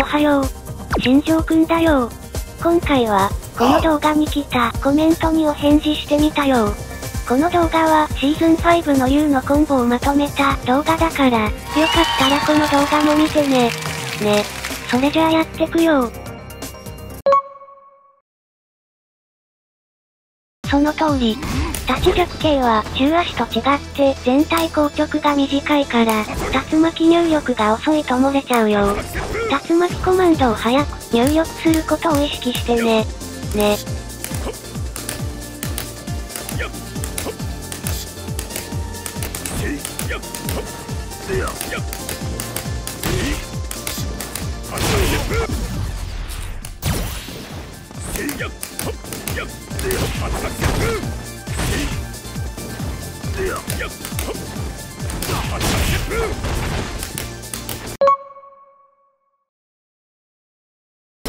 おはよう。新庄くんだよ。今回は、この動画に来たコメントにお返事してみたよ。この動画はシーズン5の U のコンボをまとめた動画だから、よかったらこの動画も見てね。ね。それじゃあやってくよ。その通り。立ち弱系は中足と違って全体硬直が短いから、竜巻入力が遅いと漏れちゃうよ。竜巻コマンドを早く入力することを意識してね。ね。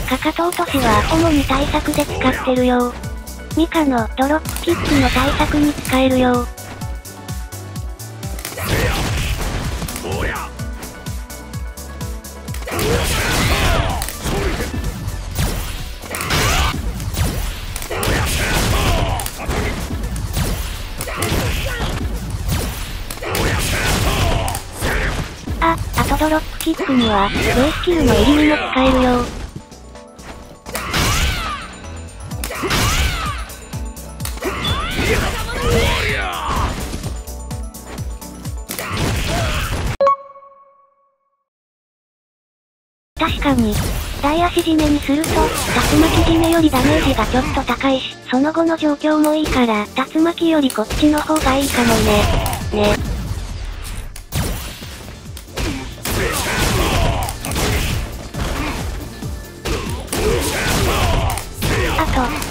かかと落としは主に対策で使ってるよ。ミカのドロップキックの対策に使えるよ。あとドロップキックには V スキルの入りにも使えるよ。確かに、大足締めにすると、竜巻締めよりダメージがちょっと高いし、その後の状況もいいから、竜巻よりこっちの方がいいかもね。ね。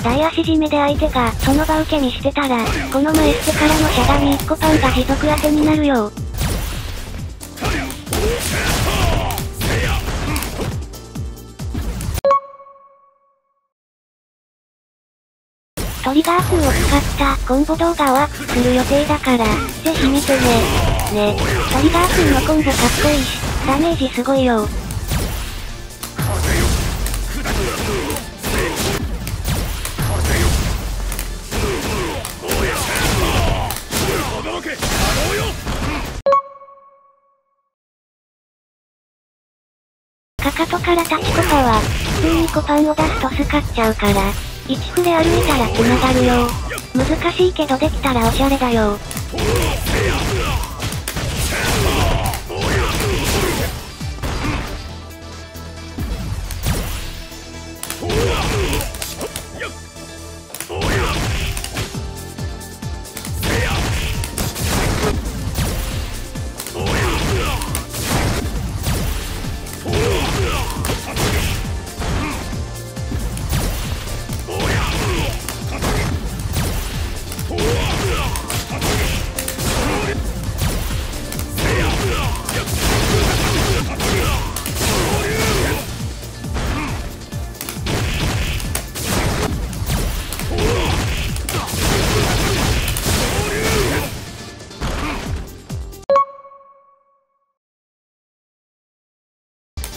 大足締めで相手がその場受けにしてたら、この前捨てからのしゃがみ1個パンが持続当てになるよ。トリガー Q を使ったコンボ動画をアップする予定だから、ぜひ見てね。ね。トリガー Q のコンボかっこいいし、ダメージすごいよ。かかとから立ちコパは、普通にコパンを出すとスカっちゃうから、1フレ歩いたら繋がるよ。難しいけどできたらおしゃれだよ。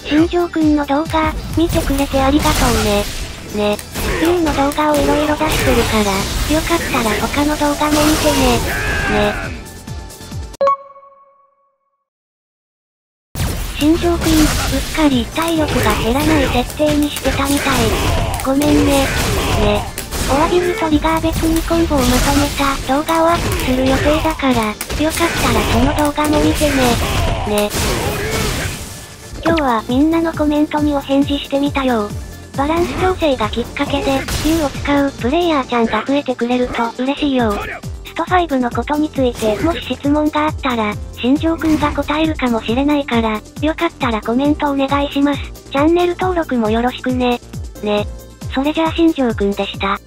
新庄くんの動画、見てくれてありがとうね。ね。U の動画をいろいろ出してるから、よかったら他の動画も見てね。ね。新庄くん、うっかり体力が減らない設定にしてたみたい。ごめんね。ね。お詫びにトリガー別にコンボをまとめた動画をアップする予定だから、よかったらその動画も見てね。ね。今日はみんなのコメントにお返事してみたよ。バランス調整がきっかけで U を使うプレイヤーちゃんが増えてくれると嬉しいよ。スト5のことについてもし質問があったら、新庄くんが答えるかもしれないから、よかったらコメントお願いします。チャンネル登録もよろしくね。ね。それじゃあ新庄くんでした。